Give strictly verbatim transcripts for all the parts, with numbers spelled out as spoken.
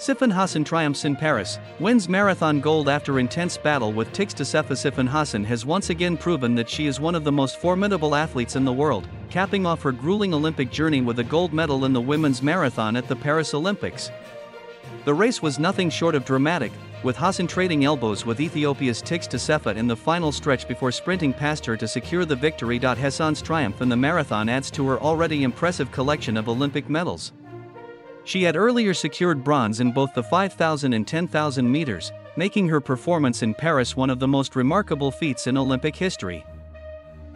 Sifan Hassan triumphs in Paris, wins marathon gold after intense battle with Tigst Assefa. Sifan Hassan has once again proven that she is one of the most formidable athletes in the world, capping off her grueling Olympic journey with a gold medal in the women's marathon at the Paris Olympics. The race was nothing short of dramatic, with Hassan trading elbows with Ethiopia's Tigst Assefa in the final stretch before sprinting past her to secure the victory. Hassan's triumph in the marathon adds to her already impressive collection of Olympic medals. She had earlier secured bronze in both the five thousand and ten thousand meters, making her performance in Paris one of the most remarkable feats in Olympic history.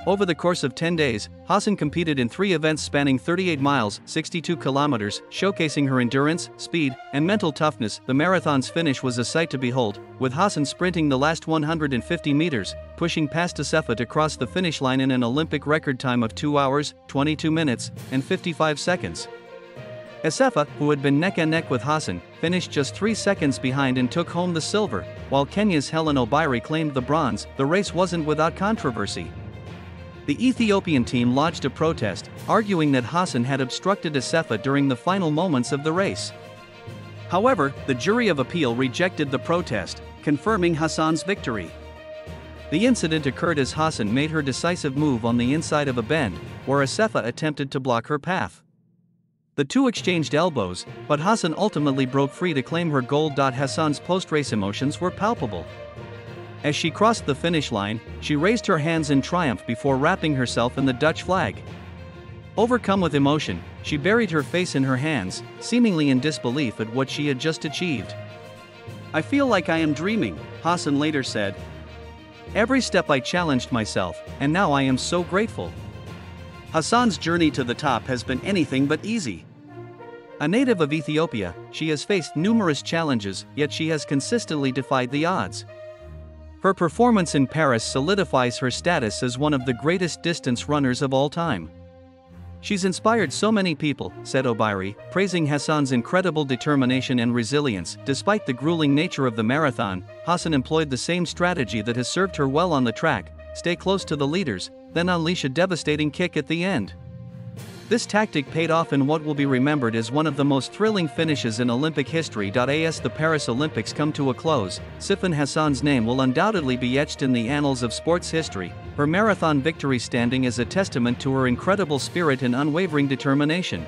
Over the course of ten days, Hassan competed in three events spanning thirty-eight miles, sixty-two kilometers, showcasing her endurance, speed, and mental toughness. The marathon's finish was a sight to behold, with Hassan sprinting the last one hundred fifty meters, pushing past Assefa to cross the finish line in an Olympic record time of two hours, twenty-two minutes, and fifty-five seconds. Assefa, who had been neck-and-neck with Hassan, finished just three seconds behind and took home the silver, while Kenya's Helen Obiri claimed the bronze. The race wasn't without controversy. The Ethiopian team lodged a protest, arguing that Hassan had obstructed Assefa during the final moments of the race. However, the jury of appeal rejected the protest, confirming Hassan's victory. The incident occurred as Hassan made her decisive move on the inside of a bend, where Assefa attempted to block her path. The two exchanged elbows, but Hassan ultimately broke free to claim her gold. Hassan's post-race emotions were palpable. As she crossed the finish line, she raised her hands in triumph before wrapping herself in the Dutch flag. Overcome with emotion, she buried her face in her hands, seemingly in disbelief at what she had just achieved. "I feel like I am dreaming," Hassan later said. "Every step I challenged myself, and now I am so grateful." Hassan's journey to the top has been anything but easy. A native of Ethiopia, she has faced numerous challenges, yet she has consistently defied the odds. Her performance in Paris solidifies her status as one of the greatest distance runners of all time. "She's inspired so many people," said Obiri, praising Hassan's incredible determination and resilience. Despite the grueling nature of the marathon, Hassan employed the same strategy that has served her well on the track: stay close to the leaders, then unleash a devastating kick at the end. This tactic paid off in what will be remembered as one of the most thrilling finishes in Olympic history. As the Paris Olympics come to a close, Sifan Hassan's name will undoubtedly be etched in the annals of sports history, her marathon victory standing as a testament to her incredible spirit and unwavering determination.